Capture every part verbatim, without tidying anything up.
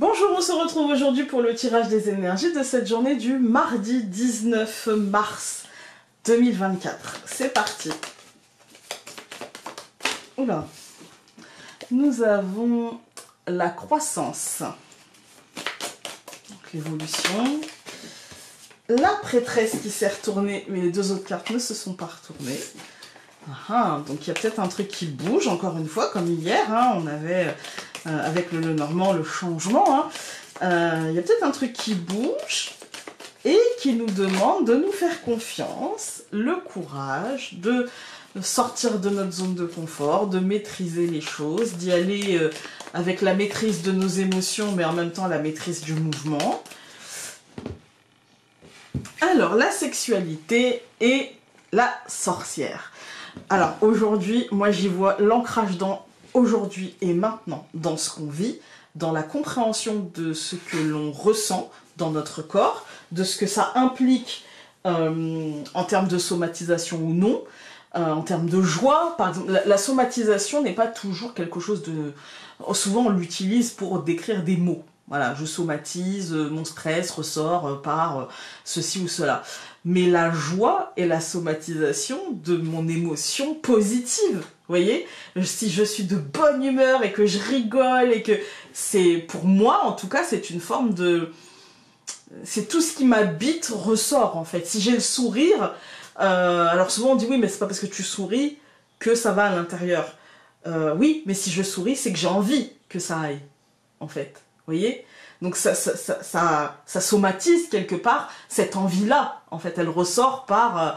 Bonjour, on se retrouve aujourd'hui pour le tirage des énergies de cette journée du mardi dix-neuf mars deux mille vingt-quatre. C'est parti. Oula. Nous avons la croissance, l'évolution, la prêtresse qui s'est retournée, mais les deux autres cartes ne se sont pas retournées. Ah, donc il y a peut-être un truc qui bouge, encore une fois, comme hier, hein, on avait, euh, avec le lenormand, le changement, hein, euh, il y a peut-être un truc qui bouge et qui nous demande de nous faire confiance, le courage, de sortir de notre zone de confort, de maîtriser les choses, d'y aller euh, avec la maîtrise de nos émotions, mais en même temps la maîtrise du mouvement. Alors, la sexualité et la sorcière. Alors aujourd'hui, moi j'y vois l'ancrage dans aujourd'hui et maintenant, dans ce qu'on vit, dans la compréhension de ce que l'on ressent dans notre corps, de ce que ça implique euh, en termes de somatisation ou non, euh, en termes de joie. Par exemple, la, la somatisation n'est pas toujours quelque chose de... Souvent on l'utilise pour décrire des mots. Voilà, je somatise, mon stress ressort par ceci ou cela. Mais la joie est la somatisation de mon émotion positive, vous voyez? Si je suis de bonne humeur et que je rigole et que... c'est pour moi, en tout cas, c'est une forme de... c'est tout ce qui m'habite ressort, en fait. Si j'ai le sourire... Euh, alors souvent on dit, oui, mais c'est pas parce que tu souris que ça va à l'intérieur. Euh, oui, mais si je souris, c'est que j'ai envie que ça aille, en fait. Vous voyez? Donc ça, ça, ça, ça, ça somatise quelque part cette envie-là. En fait, elle ressort par, euh,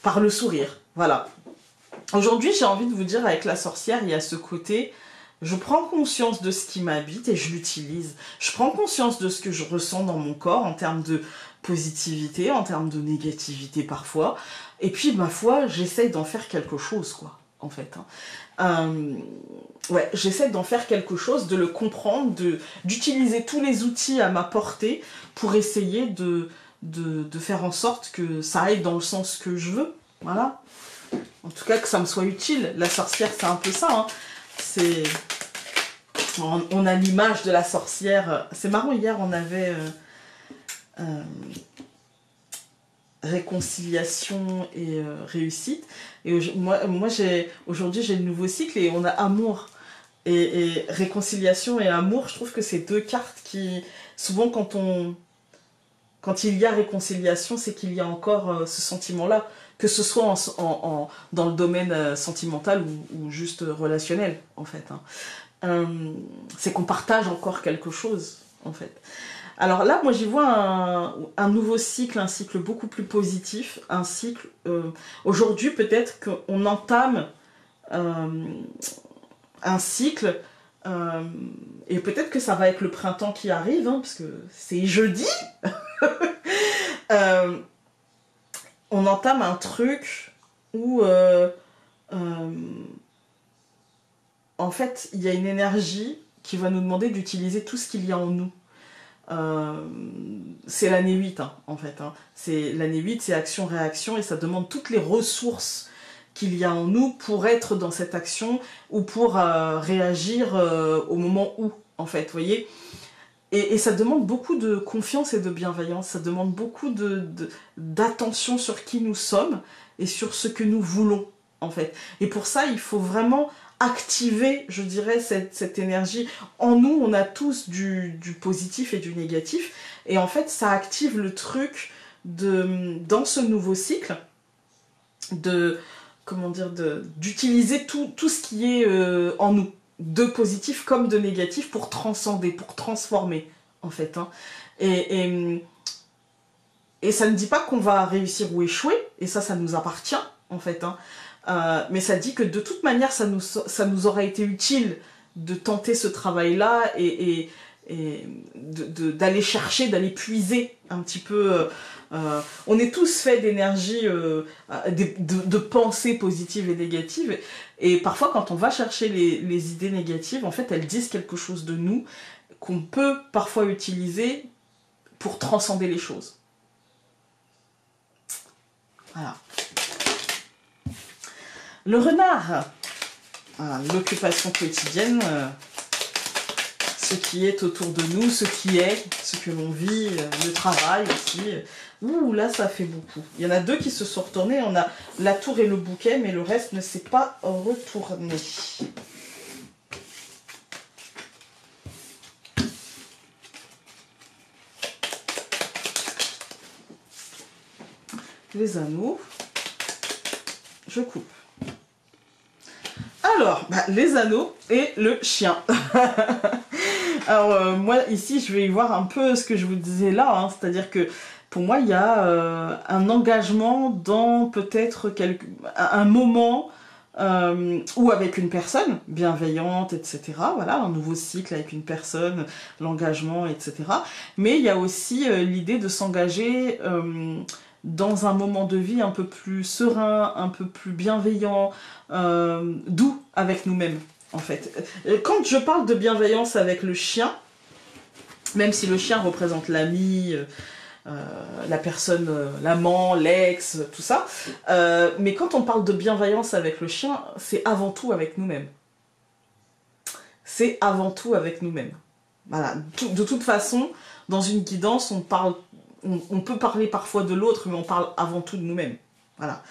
par le sourire. Voilà. Aujourd'hui, j'ai envie de vous dire, avec la sorcière, il y a ce côté, je prends conscience de ce qui m'habite et je l'utilise. Je prends conscience de ce que je ressens dans mon corps en termes de positivité, en termes de négativité parfois. Et puis, ma foi, j'essaye d'en faire quelque chose, quoi. En fait, hein. euh, ouais, j'essaie d'en faire quelque chose, de le comprendre, d'utiliser tous les outils à ma portée pour essayer de, de, de faire en sorte que ça aille dans le sens que je veux, voilà. En tout cas, que ça me soit utile. La sorcière, c'est un peu ça, hein. C'est... On, on a l'image de la sorcière. C'est marrant, hier, on avait... Euh, euh, réconciliation et euh, réussite, et moi, moi j'ai aujourd'hui j'ai le nouveau cycle et on a amour et, et réconciliation et amour. Je trouve que c'est deux cartes qui souvent, quand on quand il y a réconciliation, c'est qu'il y a encore euh, ce sentiment là, que ce soit en, en, en, dans le domaine euh, sentimental ou, ou juste euh, relationnel, en fait, hein. Euh, c'est qu'on partage encore quelque chose, en fait. Alors là, moi j'y vois un, un nouveau cycle, un cycle beaucoup plus positif, un cycle... Euh, aujourd'hui, peut-être qu'on entame euh, un cycle, euh, et peut-être que ça va être le printemps qui arrive, hein, parce que c'est jeudi. euh, on entame un truc où, euh, euh, en fait, il y a une énergie qui va nous demander d'utiliser tout ce qu'il y a en nous. Euh, c'est l'année huit, hein, en fait, hein. C'est l'année huit, c'est action-réaction, et ça demande toutes les ressources qu'il y a en nous pour être dans cette action ou pour euh, réagir euh, au moment où, en fait, vous voyez, et, et ça demande beaucoup de confiance et de bienveillance, ça demande beaucoup de, de, d'attention sur qui nous sommes et sur ce que nous voulons, en fait. Et pour ça, il faut vraiment... activer, je dirais, cette, cette énergie. En nous, on a tous du, du positif et du négatif, et en fait, ça active le truc de, dans ce nouveau cycle, de, comment dire, d'utiliser tout, tout ce qui est euh, en nous, de positif comme de négatif, pour transcender, pour transformer, en fait, hein. Et, et, et ça ne dit pas qu'on va réussir ou échouer, et ça, ça nous appartient, en fait, hein. Euh, mais ça dit que de toute manière, ça nous, ça nous aura été utile de tenter ce travail-là et, et, et d'aller chercher, d'aller puiser un petit peu. Euh, on est tous faits d'énergie, euh, de, de, de pensées positives et négatives. Et, et parfois, quand on va chercher les, les idées négatives, en fait, elles disent quelque chose de nous qu'on peut parfois utiliser pour transcender les choses. Voilà. Le renard, l'occupation quotidienne euh, ce qui est autour de nous, ce qui est, ce que l'on vit, le travail aussi. Ouh, là, ça fait beaucoup. Il y en a deux qui se sont retournés. On a la tour et le bouquet, mais le reste ne s'est pas retourné. Les anneaux, je coupe. Alors, bah, les anneaux et le chien. Alors euh, moi ici je vais y voir un peu ce que je vous disais là, hein, c'est-à-dire que pour moi il y a euh, un engagement dans peut-être un moment euh, ou avec une personne bienveillante, et cetera. Voilà, un nouveau cycle avec une personne, l'engagement, et cetera. Mais il y a aussi euh, l'idée de s'engager... Euh, dans un moment de vie un peu plus serein, un peu plus bienveillant, euh, doux avec nous-mêmes, en fait. Quand je parle de bienveillance avec le chien, même si le chien représente l'ami, euh, la personne, euh, l'amant, l'ex, tout ça, euh, mais quand on parle de bienveillance avec le chien, c'est avant tout avec nous-mêmes. C'est avant tout avec nous-mêmes. Voilà. De toute façon, dans une guidance, on parle... On, on peut parler parfois de l'autre, mais on parle avant tout de nous-mêmes. Voilà.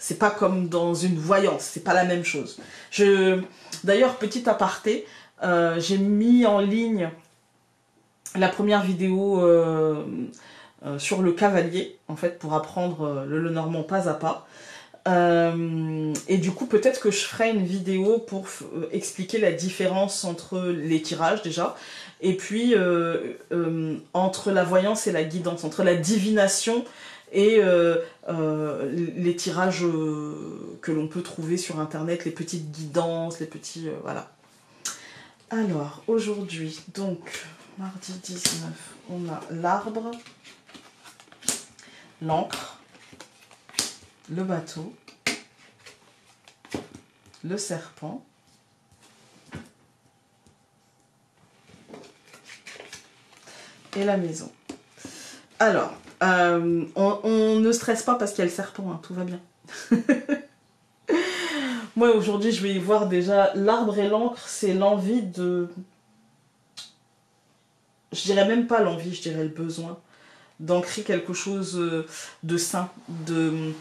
C'est pas comme dans une voyance, c'est pas la même chose. Je... D'ailleurs, petit aparté, euh, j'ai mis en ligne la première vidéo euh, euh, sur le cavalier, en fait, pour apprendre euh, le lenormand pas à pas. Euh, et du coup, peut-être que je ferai une vidéo pour expliquer la différence entre les tirages, déjà, et puis euh, euh, entre la voyance et la guidance, entre la divination et euh, euh, les tirages euh, que l'on peut trouver sur Internet, les petites guidances, les petits... Euh, voilà. Alors, aujourd'hui, donc, mardi dix-neuf, on a l'arbre, l'ancre, le bateau, le serpent, et la maison. Alors, euh, on, on ne stresse pas parce qu'il y a le serpent, hein, tout va bien. Moi aujourd'hui je vais y voir déjà l'arbre et l'encre, c'est l'envie de... Je dirais même pas l'envie, je dirais le besoin d'ancrer quelque chose de sain, de...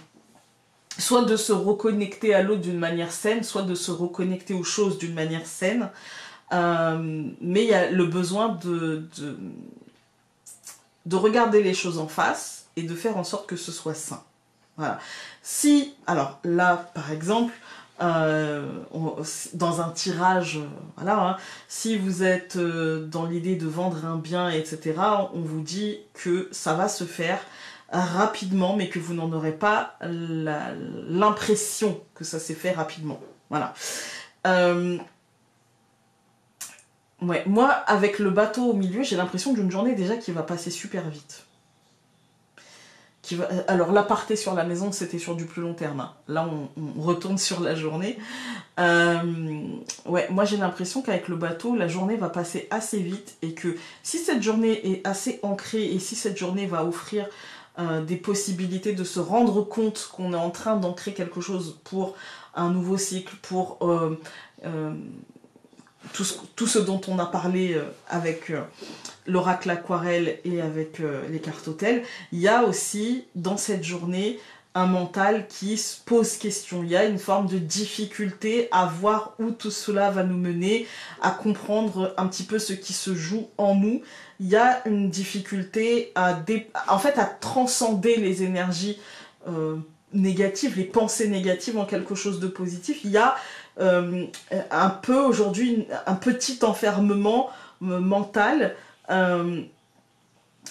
soit de se reconnecter à l'autre d'une manière saine, soit de se reconnecter aux choses d'une manière saine, euh, mais il y a le besoin de... de... de regarder les choses en face et de faire en sorte que ce soit sain. Voilà. Si, alors là, par exemple, euh, on, dans un tirage, voilà, hein, si vous êtes euh, dans l'idée de vendre un bien, et cetera, on vous dit que ça va se faire rapidement, mais que vous n'en aurez pas l'impression que ça s'est fait rapidement. Voilà. Euh, Ouais, moi, avec le bateau au milieu, j'ai l'impression d'une journée déjà qui va passer super vite. Qui va... Alors, l'aparté sur la maison, c'était sur du plus long terme. Hein. Là, on, on retourne sur la journée. Euh... Ouais, moi, j'ai l'impression qu'avec le bateau, la journée va passer assez vite et que si cette journée est assez ancrée et si cette journée va offrir euh, des possibilités de se rendre compte qu'on est en train d'ancrer quelque chose pour un nouveau cycle, pour... Euh, euh... Tout ce, tout ce dont on a parlé avec l'oracle aquarelle et avec les cartes hôtels, il y a aussi dans cette journée un mental qui se pose question. Il y a une forme de difficulté à voir où tout cela va nous mener, à comprendre un petit peu ce qui se joue en nous. Il y a une difficulté à, dé... en fait, à transcender les énergies euh, négatives, les pensées négatives en quelque chose de positif. Il y a Euh, un peu aujourd'hui un petit enfermement mental euh,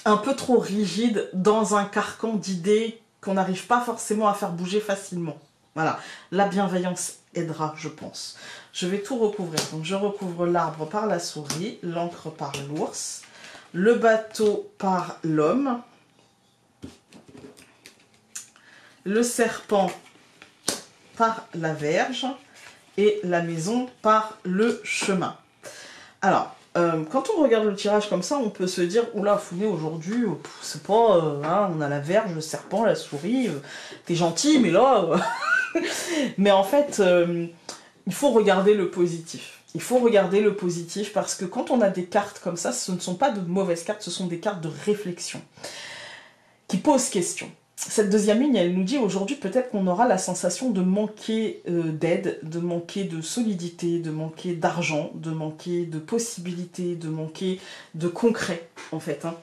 un peu trop rigide dans un carcan d'idées qu'on n'arrive pas forcément à faire bouger facilement. Voilà, la bienveillance aidera, je pense. Je vais tout recouvrir, donc je recouvre l'arbre par la souris, l'encre par l'ours, le bateau par l'homme, le serpent par la verge et la maison par le chemin. Alors, euh, quand on regarde le tirage comme ça, on peut se dire « Oula, Founé, aujourd'hui, c'est pas... Euh, hein, on a la verge, le serpent, la souris, euh, t'es gentil, mais là... Euh... » Mais en fait, euh, il faut regarder le positif. Il faut regarder le positif, parce que quand on a des cartes comme ça, ce ne sont pas de mauvaises cartes, ce sont des cartes de réflexion, qui posent question. Cette deuxième ligne, elle nous dit aujourd'hui peut-être qu'on aura la sensation de manquer euh, d'aide, de manquer de solidité, de manquer d'argent, de manquer de possibilités, de manquer de concret, en fait, hein.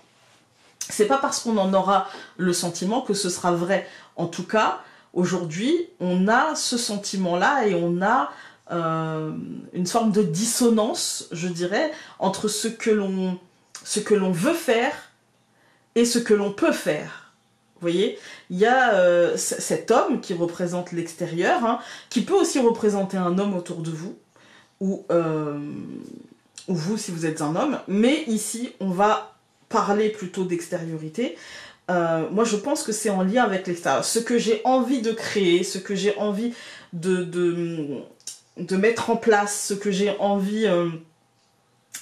C'est pas parce qu'on en aura le sentiment que ce sera vrai. En tout cas, aujourd'hui, on a ce sentiment-là et on a Euh, une forme de dissonance, je dirais, entre ce que l'on ce que l'on veut faire et ce que l'on peut faire. Vous voyez, il y a euh, cet homme qui représente l'extérieur, hein, qui peut aussi représenter un homme autour de vous, ou, euh, ou vous si vous êtes un homme, mais ici on va parler plutôt d'extériorité. Euh, moi je pense que c'est en lien avec l'extérieur. Ce que j'ai envie de créer, ce que j'ai envie de... de de mettre en place, ce que j'ai envie euh,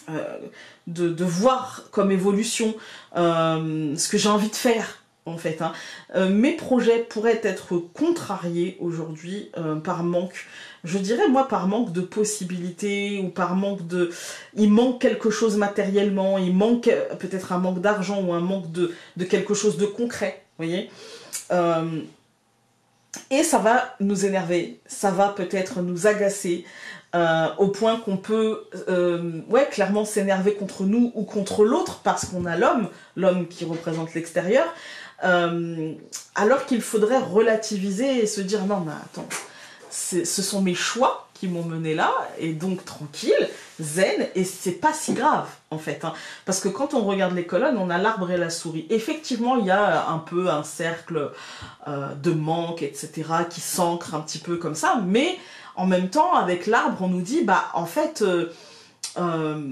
euh, de, de voir comme évolution, euh, ce que j'ai envie de faire, en fait, hein. Euh, mes projets pourraient être contrariés aujourd'hui euh, par manque, je dirais moi par manque de possibilités, ou par manque de... Il manque quelque chose matériellement, il manque peut-être un manque d'argent, ou un manque de, de quelque chose de concret, vous voyez. euh, Et ça va nous énerver, ça va peut-être nous agacer, euh, au point qu'on peut euh, ouais, clairement s'énerver contre nous ou contre l'autre, parce qu'on a l'homme, l'homme qui représente l'extérieur, euh, alors qu'il faudrait relativiser et se dire « Non, mais attends, ce sont mes choix qui m'ont mené là, et donc tranquille, zen, et c'est pas si grave, en fait. Hein. » Parce que quand on regarde les colonnes, on a l'arbre et la souris. Effectivement, il y a un peu un cercle euh, de manque, et cetera, qui s'ancre un petit peu comme ça, mais en même temps, avec l'arbre, on nous dit, bah, en fait, euh, euh,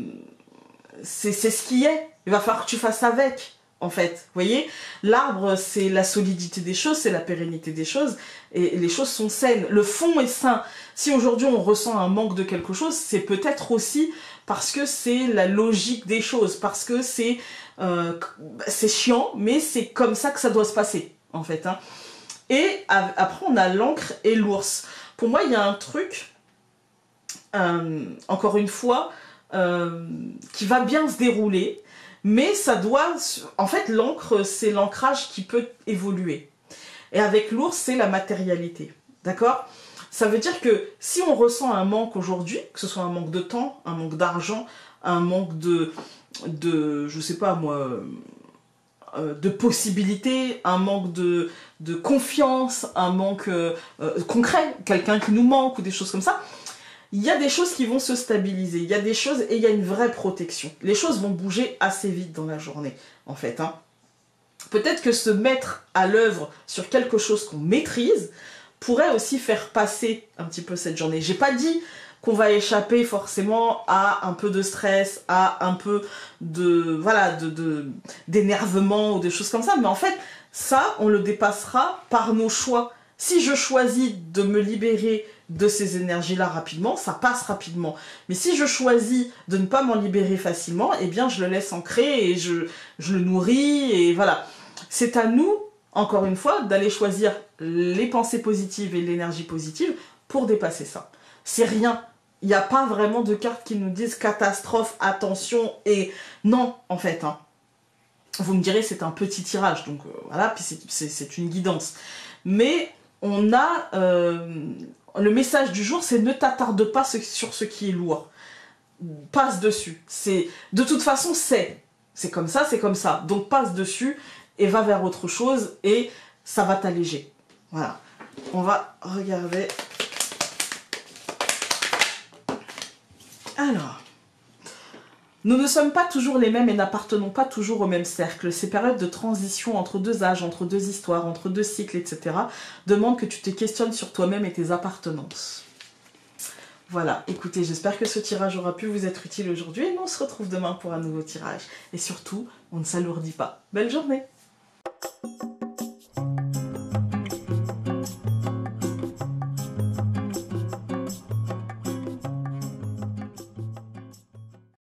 c'est ce qui est, il va falloir que tu fasses avec. En fait, vous voyez, l'arbre, c'est la solidité des choses, c'est la pérennité des choses, et les choses sont saines. Le fond est sain. Si aujourd'hui on ressent un manque de quelque chose, c'est peut-être aussi parce que c'est la logique des choses, parce que c'est euh, c'est chiant, mais c'est comme ça que ça doit se passer, en fait, hein. Et après, on a l'encre et l'ours. Pour moi, il y a un truc, euh, encore une fois, euh, qui va bien se dérouler. Mais ça doit... En fait, l'encre, c'est l'ancrage qui peut évoluer. Et avec l'ours, c'est la matérialité. D'accord? Ça veut dire que si on ressent un manque aujourd'hui, que ce soit un manque de temps, un manque d'argent, un manque de... de je sais pas moi... Euh, de possibilités, un manque de, de confiance, un manque euh, euh, concret, quelqu'un qui nous manque ou des choses comme ça... Il y a des choses qui vont se stabiliser, il y a des choses et il y a une vraie protection. Les choses vont bouger assez vite dans la journée, en fait, hein. Peut-être que se mettre à l'œuvre sur quelque chose qu'on maîtrise pourrait aussi faire passer un petit peu cette journée. J'ai pas dit qu'on va échapper forcément à un peu de stress, à un peu de voilà de, de, d'énervement ou des choses comme ça, mais en fait, ça, on le dépassera par nos choix. Si je choisis de me libérer de ces énergies-là rapidement, ça passe rapidement. Mais si je choisis de ne pas m'en libérer facilement, eh bien je le laisse ancrer et je, je le nourris, et voilà. C'est à nous, encore une fois, d'aller choisir les pensées positives et l'énergie positive pour dépasser ça. C'est rien. Il n'y a pas vraiment de cartes qui nous disent catastrophe, attention, et non, en fait, hein. Vous me direz, c'est un petit tirage, donc euh, voilà, puis c'est une guidance. Mais on a... Euh, le message du jour, c'est ne t'attarde pas sur ce qui est lourd. Passe dessus. C'est de toute façon, c'est. C'est comme ça, c'est comme ça. Donc passe dessus et va vers autre chose et ça va t'alléger. Voilà. On va regarder. Alors... Nous ne sommes pas toujours les mêmes et n'appartenons pas toujours au même cercle. Ces périodes de transition entre deux âges, entre deux histoires, entre deux cycles, et cetera demandent que tu te questionnes sur toi-même et tes appartenances. Voilà, écoutez, j'espère que ce tirage aura pu vous être utile aujourd'hui et on se retrouve demain pour un nouveau tirage. Et surtout, on ne s'alourdit pas. Belle journée!